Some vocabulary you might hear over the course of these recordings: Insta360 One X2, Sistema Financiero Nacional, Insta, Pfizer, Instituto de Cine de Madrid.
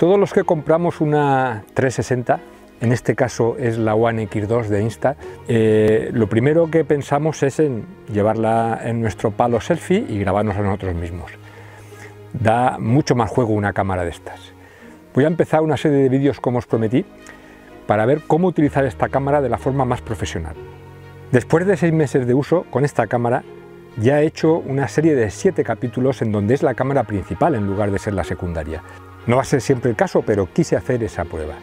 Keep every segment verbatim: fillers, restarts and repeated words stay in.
Todos los que compramos una trescientos sesenta, en este caso es la One X dos de Insta, eh, lo primero que pensamos es en llevarla en nuestro palo selfie y grabarnos a nosotros mismos. Da mucho más juego una cámara de estas. Voy a empezar una serie de vídeos, como os prometí, para ver cómo utilizar esta cámara de la forma más profesional. Después de seis meses de uso con esta cámara, ya he hecho una serie de siete capítulos en donde es la cámara principal en lugar de ser la secundaria. No va a ser siempre el caso, pero quise hacer esa prueba.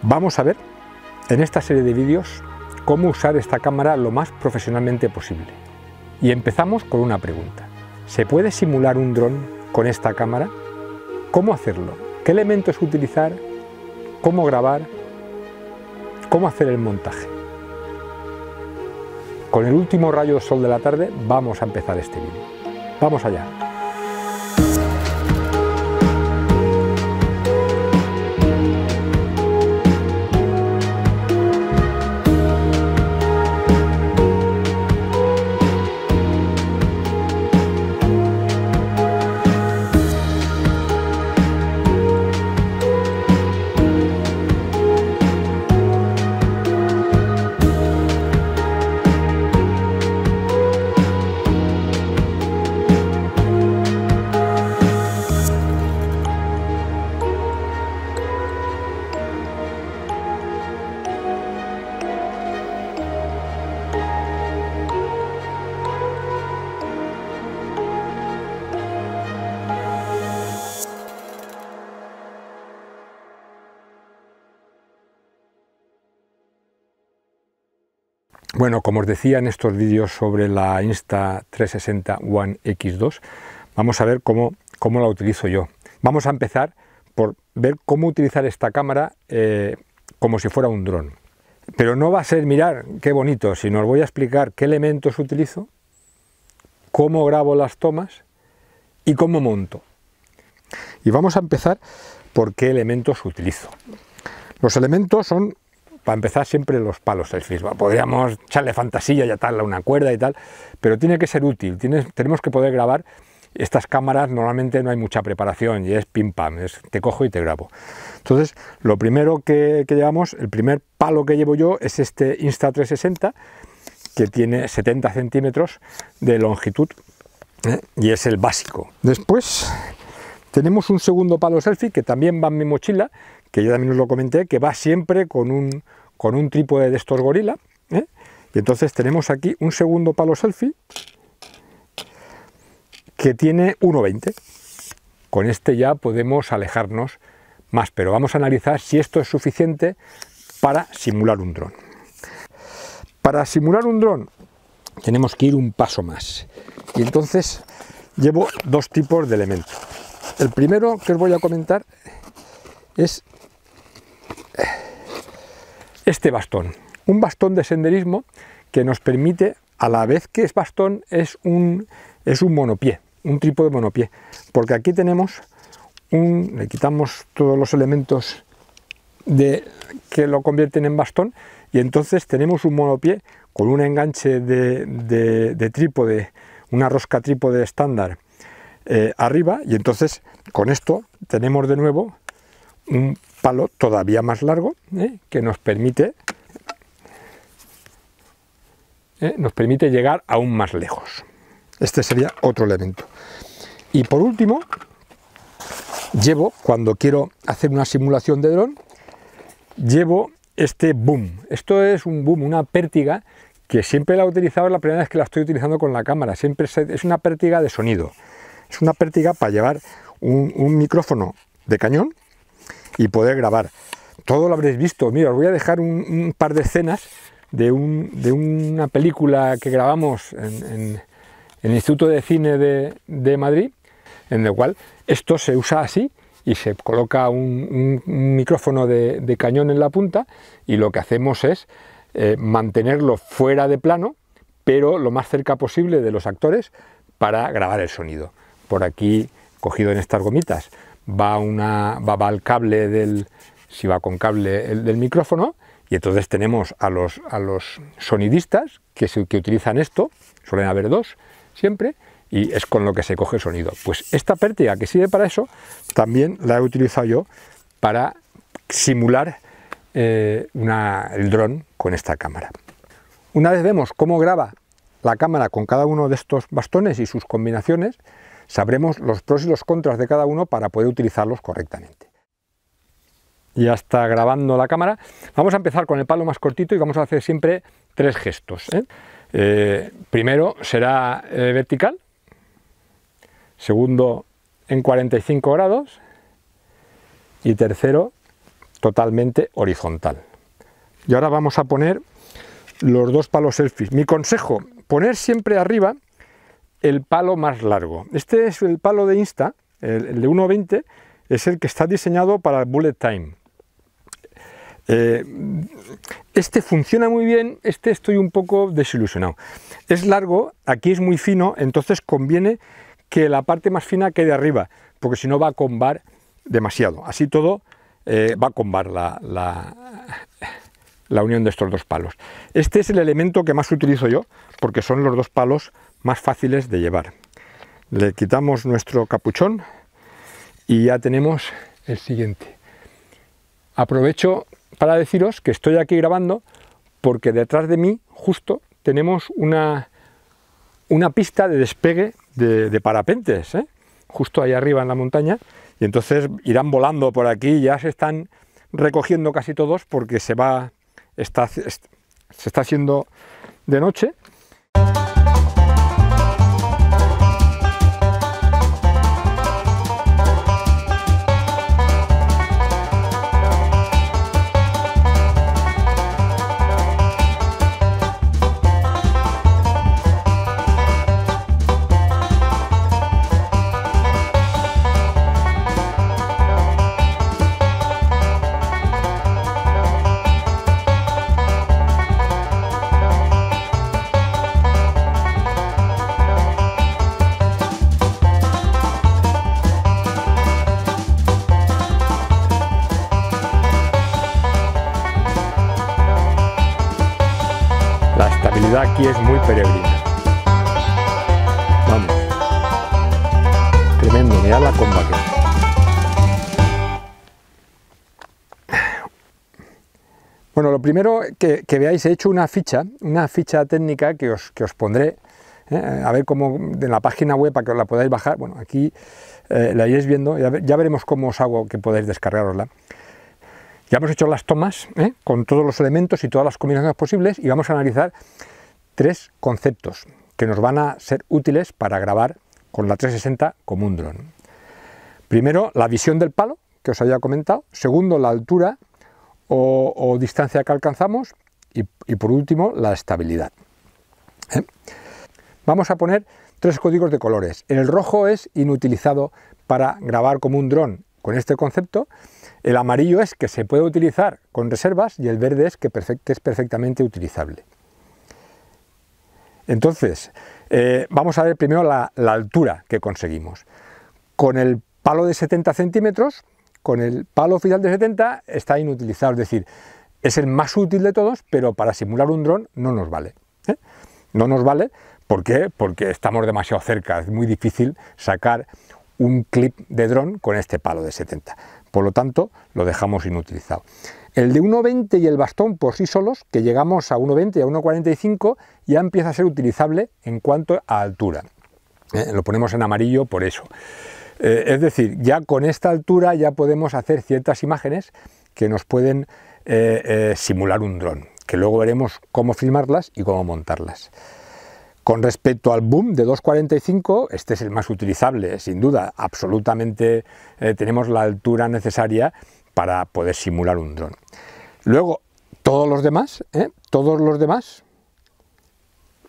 Vamos a ver en esta serie de vídeos cómo usar esta cámara lo más profesionalmente posible. Y empezamos con una pregunta. ¿Se puede simular un dron con esta cámara? ¿Cómo hacerlo? ¿Qué elementos utilizar? ¿Cómo grabar? ¿Cómo hacer el montaje? Con el último rayo de sol de la tarde vamos a empezar este vídeo. ¡Vamos allá! Bueno, como os decía en estos vídeos sobre la Insta trescientos sesenta One X dos, vamos a ver cómo, cómo la utilizo yo. Vamos a empezar por ver cómo utilizar esta cámara eh, como si fuera un dron. Pero no va a ser mirar qué bonito, sino os voy a explicar qué elementos utilizo, cómo grabo las tomas y cómo monto. Y vamos a empezar por qué elementos utilizo. Los elementos son, para empezar, siempre los palos selfies. Podríamos echarle fantasía y atarle una cuerda y tal, pero tiene que ser útil. Tienes, tenemos que poder grabar. Estas cámaras normalmente no hay mucha preparación y es pim pam, es te cojo y te grabo. Entonces, lo primero que, que llevamos, el primer palo que llevo yo es este Insta trescientos sesenta, que tiene setenta centímetros de longitud, ¿eh? Y es el básico. Después tenemos un segundo palo selfie que también va en mi mochila, que yo también os lo comenté, que va siempre con un, con un trípode de estos Gorilla, ¿eh? Y entonces tenemos aquí un segundo palo selfie que tiene uno veinte. Con este ya podemos alejarnos más, pero vamos a analizar si esto es suficiente para simular un dron. Para simular un dron tenemos que ir un paso más. Y entonces llevo dos tipos de elementos. El primero que os voy a comentar es este bastón, un bastón de senderismo que nos permite, a la vez que es bastón, es un, es un monopié, un trípode monopié, porque aquí tenemos un, le quitamos todos los elementos de, que lo convierten en bastón, y entonces tenemos un monopié con un enganche de, de, de trípode, una rosca trípode estándar eh, arriba, y entonces con esto tenemos de nuevo un palo todavía más largo, ¿eh? que nos permite ¿eh? nos permite llegar aún más lejos. Este sería otro elemento. Y por último, llevo, cuando quiero hacer una simulación de dron, llevo este boom. Esto es un boom, una pértiga, que siempre la he utilizado, es la primera vez que la estoy utilizando con la cámara. Siempre es una pértiga de sonido. Es una pértiga para llevar un, un micrófono de cañón y poder grabar. Todo lo habréis visto. Mira, os voy a dejar un, un par de escenas de, un, de una película que grabamos en, en, en el Instituto de Cine de, de Madrid, en el cual esto se usa así y se coloca un, un, un micrófono de, de cañón en la punta, y lo que hacemos es eh, mantenerlo fuera de plano, pero lo más cerca posible de los actores para grabar el sonido. Por aquí, cogido en estas gomitas, va una va, va el cable del si va con cable el del micrófono, y entonces tenemos a los a los sonidistas que se que utilizan esto, suelen haber dos siempre, y es con lo que se coge el sonido. Pues esta pértiga que sirve para eso, también la he utilizado yo para simular eh, una, el dron con esta cámara. Una vez vemos cómo graba la cámara con cada uno de estos bastones y sus combinaciones, sabremos los pros y los contras de cada uno para poder utilizarlos correctamente. Ya está grabando la cámara. Vamos a empezar con el palo más cortito y vamos a hacer siempre tres gestos, ¿eh? Eh, primero será eh, vertical, segundo en cuarenta y cinco grados y tercero totalmente horizontal. Y ahora vamos a poner los dos palos selfies. Mi consejo, poner siempre arriba el palo más largo. Este es el palo de Insta, el, el de uno veinte, es el que está diseñado para el bullet time. Eh, este funciona muy bien, este estoy un poco desilusionado. Es largo, aquí es muy fino, entonces conviene que la parte más fina quede arriba, porque si no va a combar demasiado. Así todo eh, va a combar la, la, la unión de estos dos palos. Este es el elemento que más utilizo yo, porque son los dos palos más fáciles de llevar. Le quitamos nuestro capuchón y ya tenemos el siguiente. Aprovecho para deciros que estoy aquí grabando porque detrás de mí justo tenemos una, una pista de despegue de, de parapentes, ¿eh? Justo ahí arriba en la montaña, y entonces irán volando por aquí, ya se están recogiendo casi todos porque se va, está, se está haciendo de noche. Aquí es muy peregrina. Vamos. Tremendo, mirad la comba que. Bueno, lo primero que, que veáis, he hecho una ficha, una ficha técnica que os, que os pondré, ¿eh? A ver cómo, en la página web para que os la podáis bajar. Bueno, aquí eh, la iréis viendo, ya, ya veremos cómo os hago que podáis descargarosla. Ya hemos hecho las tomas, ¿eh? Con todos los elementos y todas las combinaciones posibles, y vamos a analizar tres conceptos que nos van a ser útiles para grabar con la trescientos sesenta como un dron. Primero, la visión del palo, que os había comentado. Segundo, la altura o, o distancia que alcanzamos. Y, y por último, la estabilidad, ¿eh? Vamos a poner tres códigos de colores. El rojo es inutilizado para grabar como un dron con este concepto. El amarillo es que se puede utilizar con reservas y el verde es que perfect, es perfectamente utilizable. Entonces, eh, vamos a ver primero la, la altura que conseguimos. Con el palo de setenta centímetros, con el palo oficial de setenta, está inutilizado. Es decir, es el más útil de todos, pero para simular un dron no nos vale, ¿eh? No nos vale, ¿por qué? Porque estamos demasiado cerca. Es muy difícil sacar un clip de dron con este palo de setenta. Por lo tanto, lo dejamos inutilizado. El de uno veinte y el bastón por sí solos, que llegamos a uno veinte y a uno cuarenta y cinco, ya empieza a ser utilizable en cuanto a altura. Eh, lo ponemos en amarillo por eso. Eh, es decir, ya con esta altura ya podemos hacer ciertas imágenes que nos pueden eh, eh, simular un dron, que luego veremos cómo filmarlas y cómo montarlas. Con respecto al boom de dos cuarenta y cinco, este es el más utilizable, sin duda, absolutamente eh, tenemos la altura necesaria para poder simular un dron. Luego, todos los demás, ¿eh? todos los demás,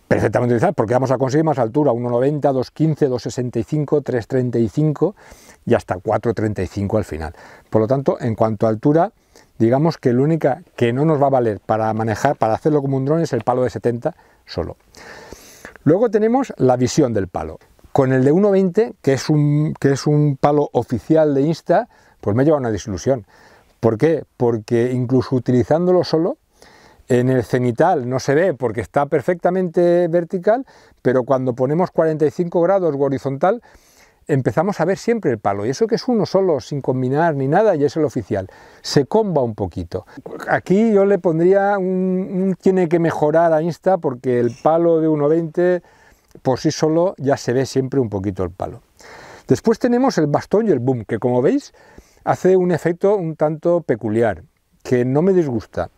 perfectamente utilizables, porque vamos a conseguir más altura, uno noventa, dos quince, dos sesenta y cinco, tres treinta y cinco y hasta cuatro treinta y cinco al final. Por lo tanto, en cuanto a altura, digamos que la única que no nos va a valer para manejar, para hacerlo como un dron, es el palo de setenta solo. Luego tenemos la visión del palo. Con el de uno veinte, que es un, que es un palo oficial de Insta, pues me lleva a una desilusión. ¿Por qué? Porque incluso utilizándolo solo, En el cenital no se ve porque está perfectamente vertical, pero cuando ponemos cuarenta y cinco grados horizontal empezamos a ver siempre el palo, y eso que es uno solo, sin combinar ni nada, y es el oficial. Se comba un poquito. Aquí yo le pondría un, un tiene que mejorar a Insta, porque el palo de uno veinte por sí solo ya se ve siempre un poquito el palo. Después tenemos el bastón y el boom, que como veis hace un efecto un tanto peculiar, que no me disgusta.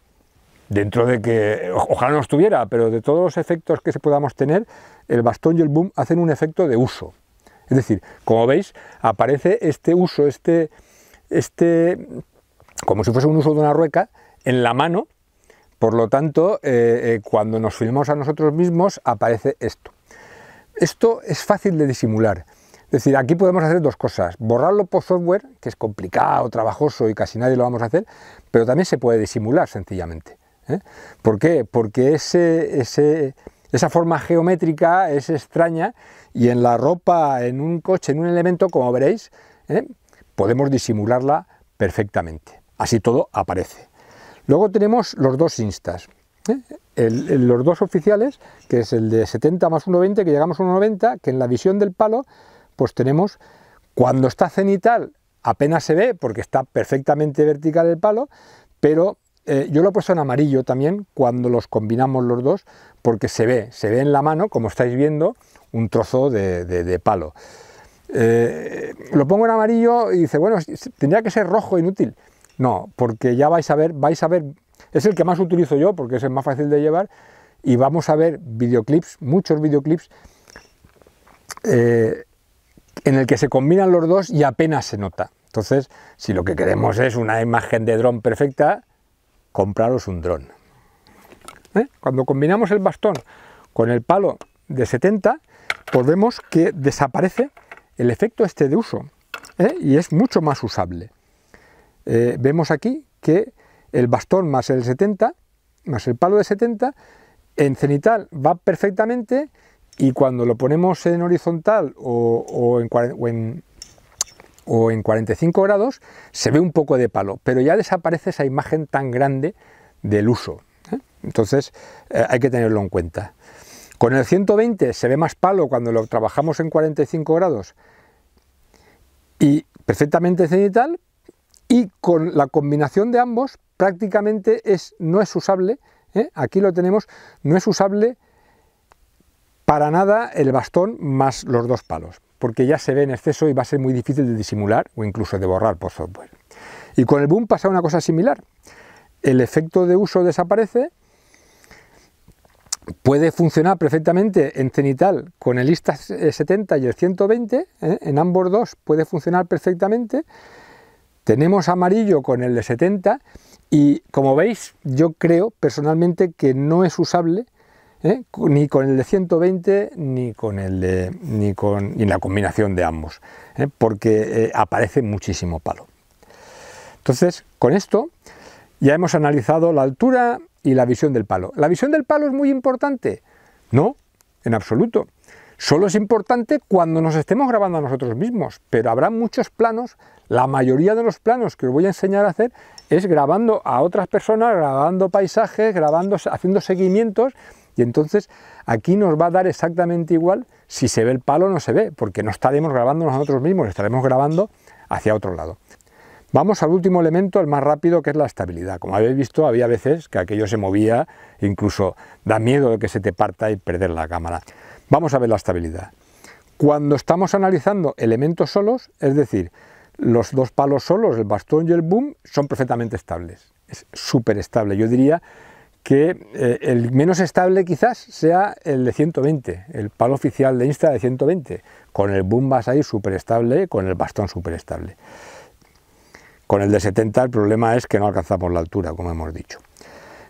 Dentro de que, ojalá no estuviera, pero de todos los efectos que se podamos tener, el bastón y el boom hacen un efecto de uso. Es decir, como veis, aparece este uso, este, este como si fuese un uso de una rueca, en la mano. Por lo tanto, eh, eh, cuando nos filmamos a nosotros mismos, aparece esto. Esto es fácil de disimular. Es decir, aquí podemos hacer dos cosas. Borrarlo por software, que es complicado, trabajoso y casi nadie lo vamos a hacer, pero también se puede disimular sencillamente. ¿Eh? ¿Por qué? Porque ese, ese, esa forma geométrica es extraña, y en la ropa, en un coche, en un elemento, como veréis, ¿eh? podemos disimularla perfectamente. Así todo aparece. Luego tenemos los dos instas, ¿eh? el, el, los dos oficiales, que es el de setenta más uno veinte, que llegamos a uno noventa, que en la visión del palo, pues tenemos, cuando está cenital apenas se ve porque está perfectamente vertical el palo, pero Eh, yo lo he puesto en amarillo también cuando los combinamos los dos, porque se ve, se ve en la mano, como estáis viendo, un trozo de, de, de palo. Eh, lo pongo en amarillo y dice, bueno, tendría que ser rojo, inútil. No, porque ya vais a ver, vais a ver, es el que más utilizo yo porque es el más fácil de llevar, y vamos a ver videoclips, muchos videoclips, eh, en el que se combinan los dos y apenas se nota. Entonces, si lo que queremos es una imagen de dron perfecta, compraros un dron. ¿Eh? Cuando combinamos el bastón con el palo de setenta, pues vemos que desaparece el efecto este de uso, ¿eh? y es mucho más usable. Eh, vemos aquí que el bastón más el setenta, más el palo de setenta, en cenital va perfectamente, y cuando lo ponemos en horizontal o, o, en, o, en, o en cuarenta y cinco grados, se ve un poco de palo, pero ya desaparece esa imagen tan grande del uso, ¿eh? entonces eh, hay que tenerlo en cuenta. Con el ciento veinte se ve más palo cuando lo trabajamos en cuarenta y cinco grados y perfectamente cenital, y con la combinación de ambos prácticamente es, no es usable, ¿eh? aquí lo tenemos, no es usable para nada el bastón más los dos palos, porque ya se ve en exceso y va a ser muy difícil de disimular o incluso de borrar por software. Y con el boom pasa una cosa similar. El efecto de uso desaparece, puede funcionar perfectamente en cenital con el Insta setenta y el ciento veinte, ¿eh? en ambos dos puede funcionar perfectamente. Tenemos amarillo con el de setenta y, como veis, yo creo personalmente que no es usable, ¿Eh? ni con el de ciento veinte ni con el de, ni con ni la combinación de ambos, ¿eh? porque eh, aparece muchísimo palo. Entonces, con esto ya hemos analizado la altura y la visión del palo. ¿La visión del palo es muy importante? No, en absoluto. Solo es importante cuando nos estemos grabando a nosotros mismos, pero habrá muchos planos, la mayoría de los planos que os voy a enseñar a hacer es grabando a otras personas, grabando paisajes, grabando, haciendo seguimientos, y entonces aquí nos va a dar exactamente igual si se ve el palo o no se ve, porque no estaremos grabando nosotros mismos, estaremos grabando hacia otro lado. Vamos al último elemento, el más rápido, que es la estabilidad. Como habéis visto, había veces que aquello se movía, incluso da miedo de que se te parta y perder la cámara. Vamos a ver la estabilidad. Cuando estamos analizando elementos solos, es decir, los dos palos solos, el bastón y el boom, son perfectamente estables. Es súper estable. Yo diría que eh, el menos estable quizás sea el de ciento veinte, el palo oficial de Insta de ciento veinte. Con el boom vas a ir súper estable, con el bastón súper estable. Con el de setenta el problema es que no alcanzamos la altura, como hemos dicho.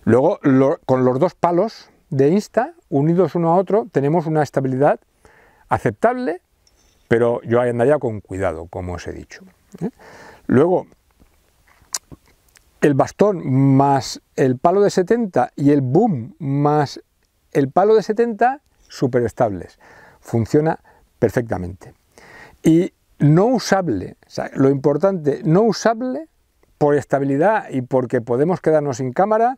Luego, lo, con los dos palos de Insta unidos uno a otro, tenemos una estabilidad aceptable, pero yo andaría con cuidado, como os he dicho. ¿Eh? Luego, el bastón más el palo de setenta y el boom más el palo de setenta, súper estables. Funciona perfectamente. Y no usable, o sea, lo importante, no usable por estabilidad y porque podemos quedarnos sin cámara,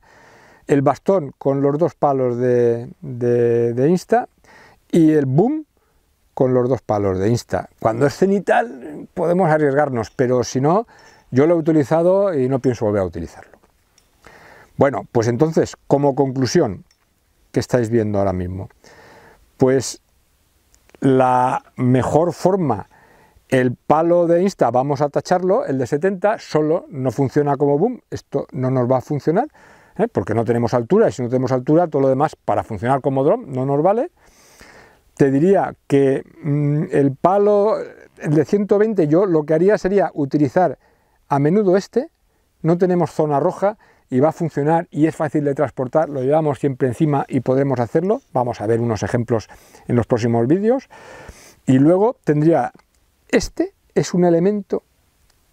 el bastón con los dos palos de, de, de Insta y el boom con los dos palos de Insta. Cuando es cenital podemos arriesgarnos, pero si no, yo lo he utilizado y no pienso volver a utilizarlo. Bueno, pues entonces, como conclusión, ¿qué estáis viendo ahora mismo? Pues la mejor forma, el palo de Insta vamos a tacharlo, el de setenta, solo no funciona como boom, esto no nos va a funcionar, ¿eh? Porque no tenemos altura, y si no tenemos altura, todo lo demás para funcionar como drone no nos vale. Te diría que mmm, el palo, el de ciento veinte, yo lo que haría sería utilizar a menudo este, no tenemos zona roja y va a funcionar y es fácil de transportar, lo llevamos siempre encima y podremos hacerlo, vamos a ver unos ejemplos en los próximos vídeos. Y luego tendría, este es un elemento,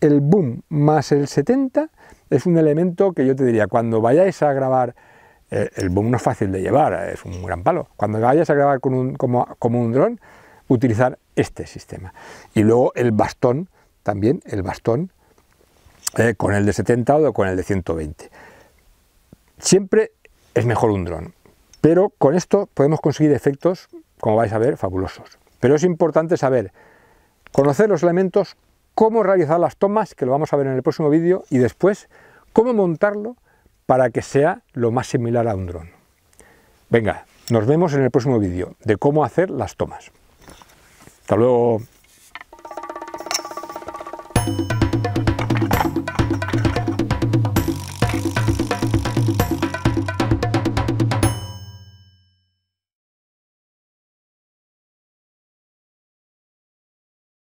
el boom más el setenta, es un elemento que yo te diría, cuando vayáis a grabar, el boom no es fácil de llevar, es un gran palo. Cuando vayas a grabar con un, como, como un dron, utilizar este sistema. Y luego el bastón, también el bastón, eh, con el de setenta o con el de ciento veinte. Siempre es mejor un dron, pero con esto podemos conseguir efectos, como vais a ver, fabulosos. Pero es importante saber, conocer los elementos, cómo realizar las tomas, que lo vamos a ver en el próximo vídeo, y después cómo montarlo, para que sea lo más similar a un dron. Venga, nos vemos en el próximo vídeo de cómo hacer las tomas. Hasta luego.